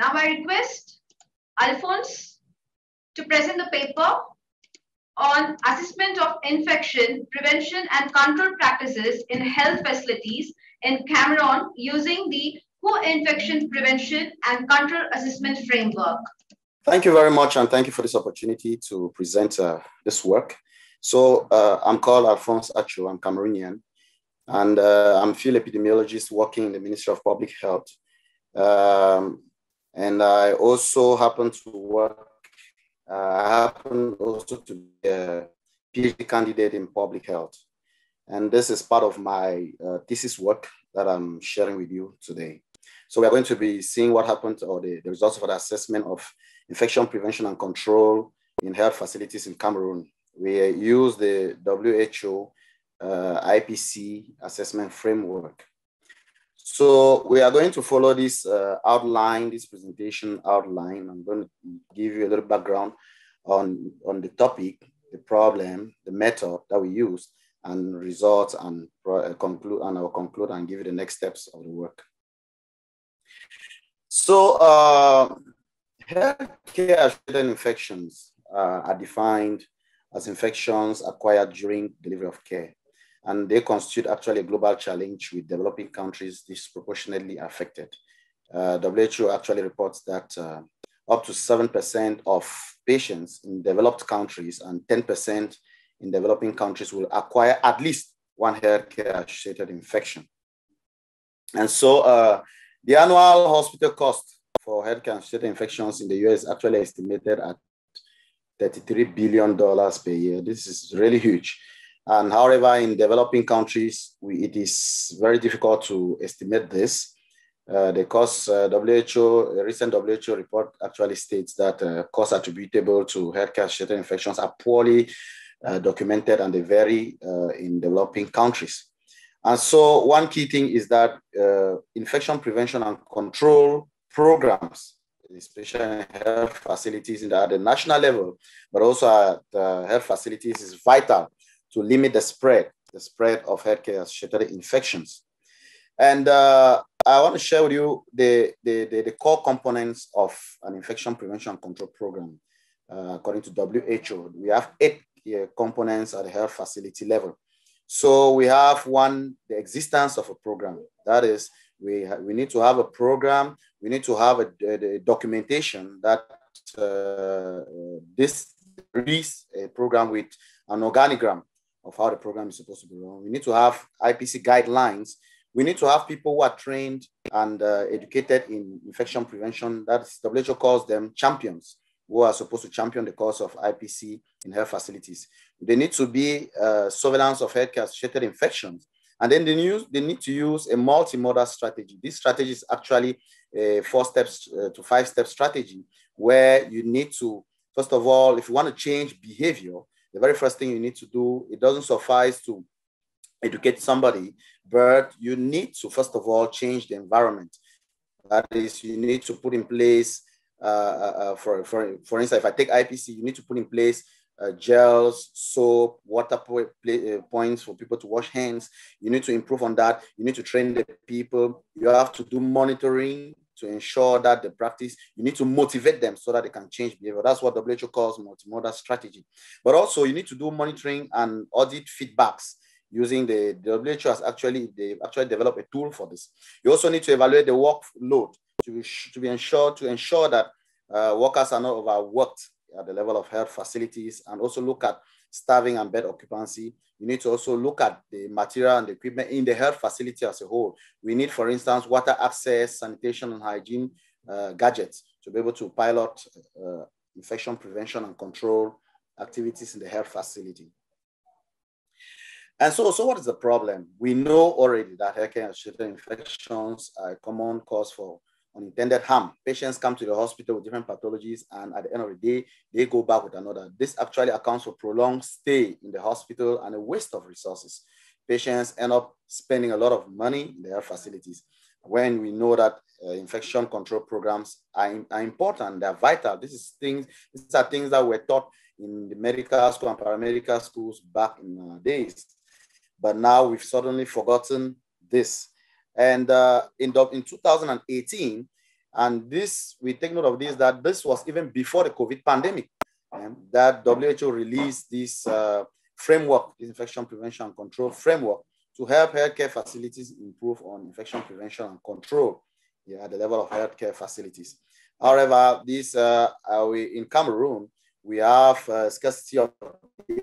Now I request Alphonse to present the paper on assessment of infection prevention and control practices in health facilities in Cameroon using the WHO Infection Prevention and Control Assessment Framework. Thank you very much, and thank you for this opportunity to present this work. So I'm called Alphonse Acho, I'm Cameroonian, and I'm a field epidemiologist working in the Ministry of Public Health. And I also happen to work, I happen also to be a PhD candidate in public health. And this is part of my thesis work that I'm sharing with you today. So we're going to be seeing what happened or the results of the assessment of infection prevention and control in health facilities in Cameroon. We use the WHO IPC assessment framework. So we are going to follow this outline, this presentation outline. I'm going to give you a little background on the topic, the problem, the method that we use, and results, and I'll conclude and give you the next steps of the work. So healthcare-associated infections are defined as infections acquired during delivery of care, and they constitute actually a global challenge with developing countries disproportionately affected. WHO actually reports that up to 7% of patients in developed countries and 10% in developing countries will acquire at least one healthcare-associated infection. And so the annual hospital cost for healthcare-associated infections in the US is actually estimated at $33 billion per year. This is really huge. And however, in developing countries, it is very difficult to estimate this. The cost, a recent WHO report actually states that costs attributable to healthcare-associated infections are poorly documented, and they vary in developing countries. And so one key thing is that infection prevention and control programs, especially in health facilities at the national level, but also at health facilities, is vital to limit the spread of healthcare-associated infections. And I want to share with you the core components of an infection prevention and control program. According to WHO, we have 8 components at the health facility level. So we have one, the existence of a program. That is, we need to have a program. We need to have a documentation that this is a program with an organigram of how the program is supposed to be run. We need to have IPC guidelines. We need to have people who are trained and educated in infection prevention. That's WHO calls them champions, who are supposed to champion the cause of IPC in health facilities. They need to be surveillance of healthcare-associated infections. And then they need to use a multimodal strategy. This strategy is actually a 4-step to 5-step strategy, where you need to, first of all, if you want to change behavior, the very first thing you need to do, it doesn't suffice to educate somebody, but you need to, first of all, change the environment. That is, you need to put in place for instance, if I take IPC, you need to put in place gels, soap, water points for people to wash hands. You need to improve on that. You need to train the people. You have to do monitoring to ensure that the practice, you need to motivate them so that they can change behavior. That's what WHO calls multimodal strategy. But also you need to do monitoring and audit feedbacks using the WHO has actually, they've actually developed a tool for this. You also need to evaluate the workload to ensure that workers are not overworked at the level of health facilities, and also look at staffing and bed occupancy. You need to also look at the material and the equipment in the health facility as a whole. We need, for instance, water access, sanitation and hygiene gadgets to be able to pilot infection prevention and control activities in the health facility. And so what is the problem? We know already that healthcare-associated infections are a common cause for unintended harm. Patients come to the hospital with different pathologies, and at the end of the day, they go back with another. This actually accounts for prolonged stay in the hospital and a waste of resources. Patients end up spending a lot of money in their facilities. When we know that infection control programs are important, they're vital. These are things that were taught in the medical school and paramedical schools back in our days. But now we've suddenly forgotten this. And in 2018, And this, we take note of this, that this was even before the COVID pandemic, that WHO released this framework, this infection prevention and control framework, to help healthcare facilities improve on infection prevention and control at the level of healthcare facilities. However, this in Cameroon, we have scarcity of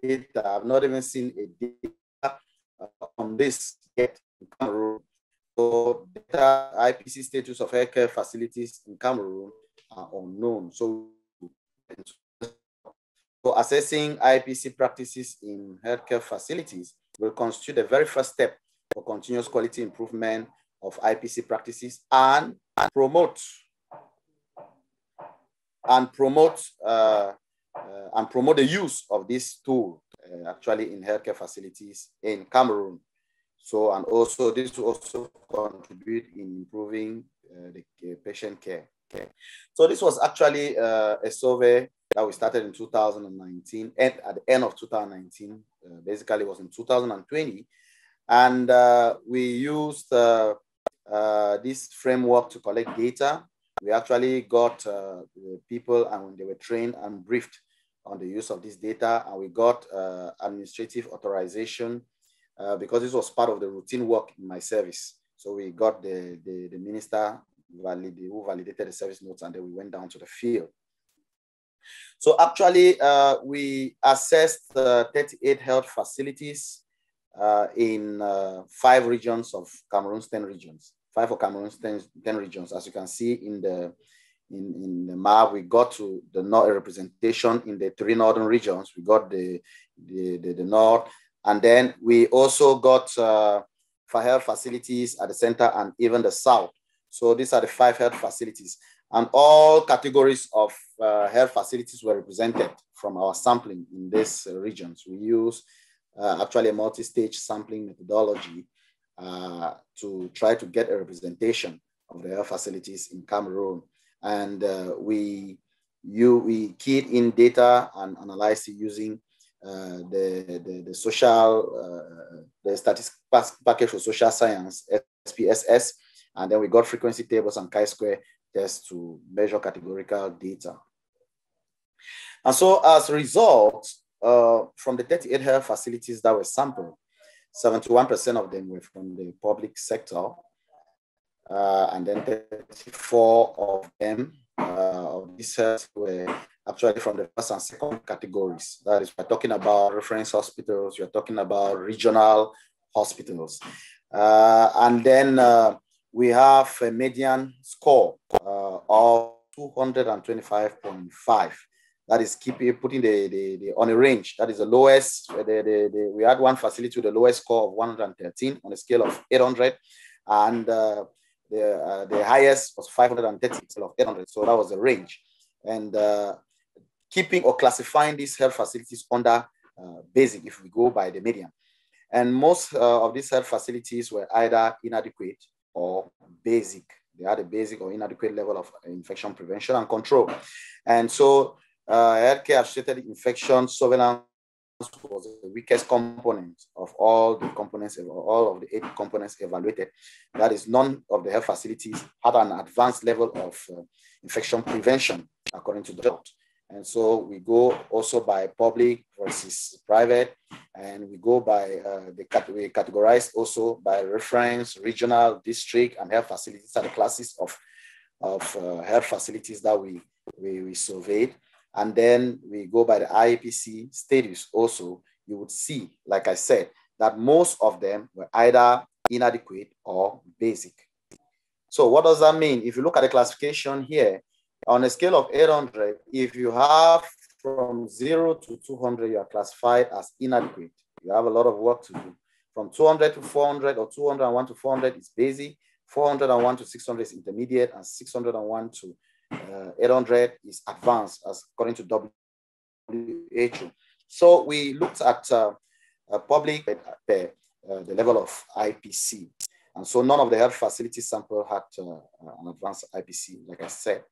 data. I've not even seen a data on this yet in Cameroon. So data, IPC status of healthcare facilities in Cameroon are unknown. So assessing IPC practices in healthcare facilities will constitute the very first step for continuous quality improvement of IPC practices and promote the use of this tool actually in healthcare facilities in Cameroon. So, and also this will also contribute in improving the patient care. Okay. So this was actually a survey that we started in 2019, and at the end of 2019, basically it was in 2020. And we used this framework to collect data. We actually got people, and they were trained and briefed on the use of this data. And we got administrative authorization because this was part of the routine work in my service. So we got the minister who validated the service notes, and then we went down to the field. So actually, we assessed 38 health facilities in 5 regions of Cameroon's 10 regions. 5 of Cameroon's 10 regions. As you can see in the map, we got to the north representation in the 3 northern regions. We got the north, and then we also got for health facilities at the center and even the south. So these are the 5 health facilities. And all categories of health facilities were represented from our sampling in these regions. We use actually a multi-stage sampling methodology to try to get a representation of the health facilities in Cameroon. And we keyed in data and analyzed it using the social, the statistics package for social science, SPSS, and then we got frequency tables and chi-square tests to measure categorical data. And so as a result, from the 38 health facilities that were sampled, 71% of them were from the public sector, and then 34 of them of these health were actually from the first and second categories. That is, we're talking about reference hospitals, we're talking about regional hospitals. And then we have a median score of 225.5. That is keep putting the on a range. That is the lowest. We had one facility with the lowest score of 113 on a scale of 800, and the highest was 530 of 800. So that was the range. And keeping or classifying these health facilities under basic, if we go by the median. And most of these health facilities were either inadequate or basic. They had a basic or inadequate level of infection prevention and control. And so healthcare-associated infection surveillance was the weakest component of all the components, all of the 8 components evaluated. That is, none of the health facilities had an advanced level of infection prevention, according to the report. And so we go also by public versus private, and we go by we categorize also by reference, regional, district, and health facilities are the classes of health facilities that we surveyed. And then we go by the IPC status also. You would see, like I said, that most of them were either inadequate or basic. So what does that mean? If you look at the classification here, on a scale of 800, if you have from 0 to 200, you are classified as inadequate. You have a lot of work to do. From 200 to 400 or 201 to 400 is basic, 401 to 600 is intermediate, and 601 to 800 is advanced, as according to WHO. So we looked at public, the level of IPC. And so none of the health facility sample had an advanced IPC, like I said.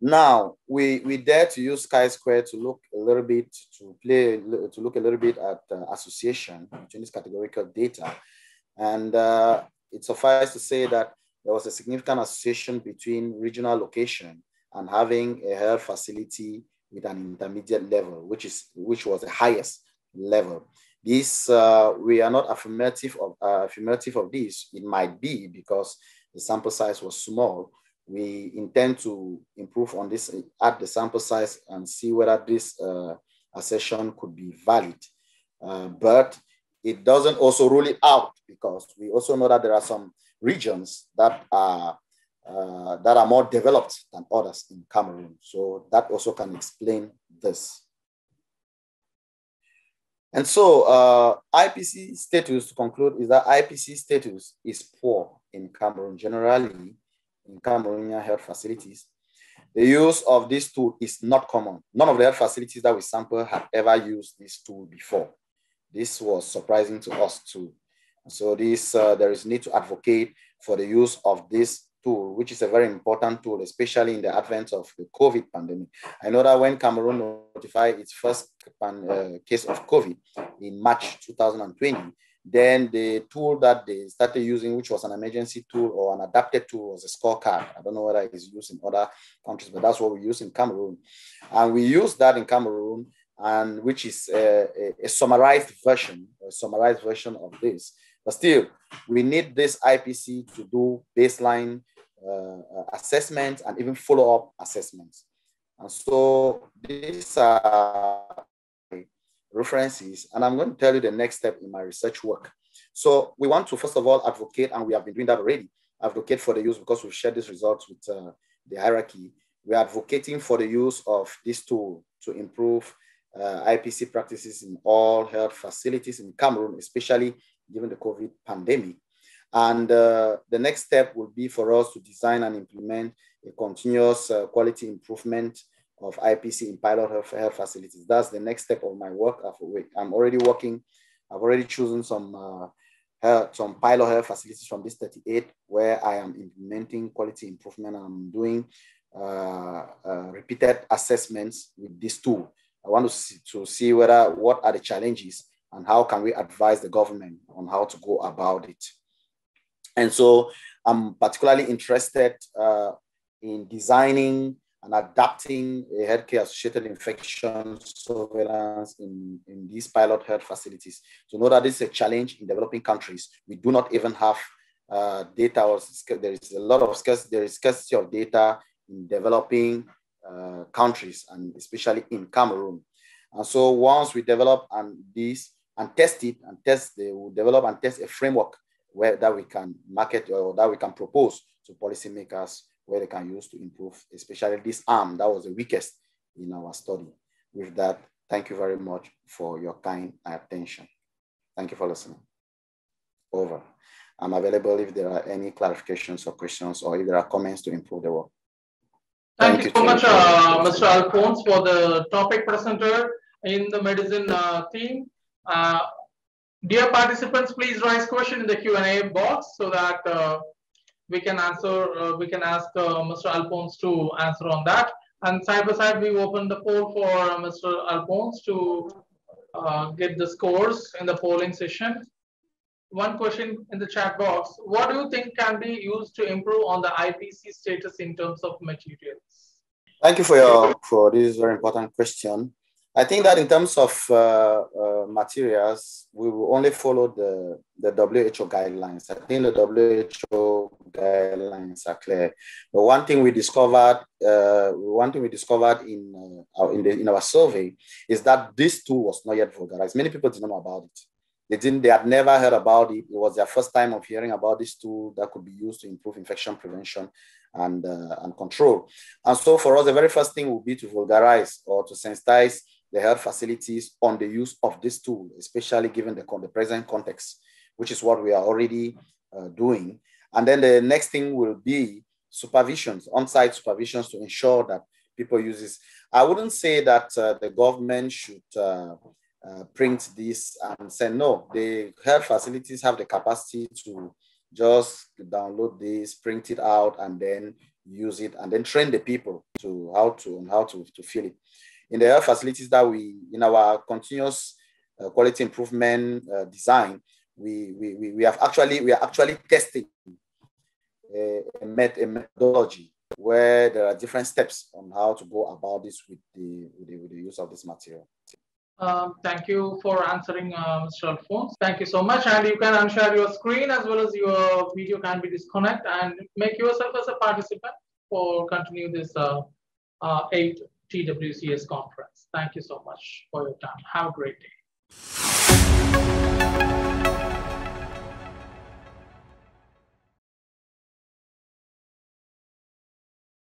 Now, we dare to use chi-square to look a little bit, to look a little bit at association between this categorical data. And it suffices to say that there was a significant association between regional location and having a health facility with an intermediate level, which was the highest level. This, we are not affirmative of this. It might be because the sample size was small. We intend to improve on this, add the sample size and see whether this assessment could be valid. But it doesn't also rule it out, because we also know that there are some regions that are more developed than others in Cameroon. So that also can explain this. And so IPC status, to conclude, is that IPC status is poor in Cameroon generally, in Cameroonian health facilities. The use of this tool is not common. None of the health facilities that we sample have ever used this tool before. This was surprising to us too. So this, there is need to advocate for the use of this tool, which is a very important tool, especially in the advent of the COVID pandemic. I know that when Cameroon notified its first case of COVID in March 2020, then the tool that they started using, which was an emergency tool or an adapted tool, was a scorecard. I don't know whether it is used in other countries, but that's what we use in Cameroon. And we use that in Cameroon, and which is a summarized version of this. But still, we need this IPC to do baseline assessments and even follow-up assessments. And so these are references, and I'm going to tell you the next step in my research work. So we want to, first of all, advocate, and we have been doing that already, advocate for the use, because we've shared these results with the hierarchy. We are advocating for the use of this tool to improve IPC practices in all health facilities in Cameroon, especially given the COVID pandemic. And the next step will be for us to design and implement a continuous quality improvement of IPC in pilot health facilities. That's the next step of my work. I'm already working. I've already chosen some pilot health facilities from this 38 where I am implementing quality improvement. I'm doing repeated assessments with this tool. I want to see whether, what are the challenges and how can we advise the government on how to go about it. And so I'm particularly interested in designing and adapting a healthcare-associated infection surveillance in these pilot health facilities. So know that this is a challenge in developing countries. We do not even have data, or there is a lot of scarcity of data in developing countries, and especially in Cameroon. And so once we develop they will develop and test a framework where that we can market or that we can propose to policymakers where they can use to improve, especially this arm that was the weakest in our study. With that, thank you very much for your kind attention. Thank you for listening. Over. I'm available if there are any clarifications or questions, or if there are comments to improve the work. Thank you so much, Mr. Alphonse, for the topic presenter in the medicine theme. Dear participants, please raise question in the Q&A box so that we can ask Mr. Alphonse to answer on that. And side by side, we open the poll for Mr. Alphonse to get the scores in the polling session. One question in the chat box: what do you think can be used to improve on the IPC status in terms of materials? Thank you for this very important question. I think that in terms of materials, we will only follow the WHO guidelines. I think the WHO guidelines are clear. But one thing we discovered in our survey is that this tool was not yet vulgarized. Many people didn't know about it. They had never heard about it. It was their first time of hearing about this tool that could be used to improve infection prevention and control. And so for us, the very first thing would be to vulgarize or to sensitize the health facilities on the use of this tool, especially given the present context, which is what we are already doing. And then the next thing will be supervisions, on-site supervisions, to ensure that people use this. I wouldn't say that the government should print this and say no. The health facilities have the capacity to just download this, print it out, and then use it, and then train the people to how to fill it. In the health facilities that in our continuous quality improvement design, we are actually testing a methodology where there are different steps on how to go about this with the use of this material. Thank you for answering, Mr. Alphonse. Thank you so much. And you can unshare your screen as well as your video can be disconnected, and make yourself as a participant for continue this 8 TWCS conference. Thank you so much for your time. Have a great day.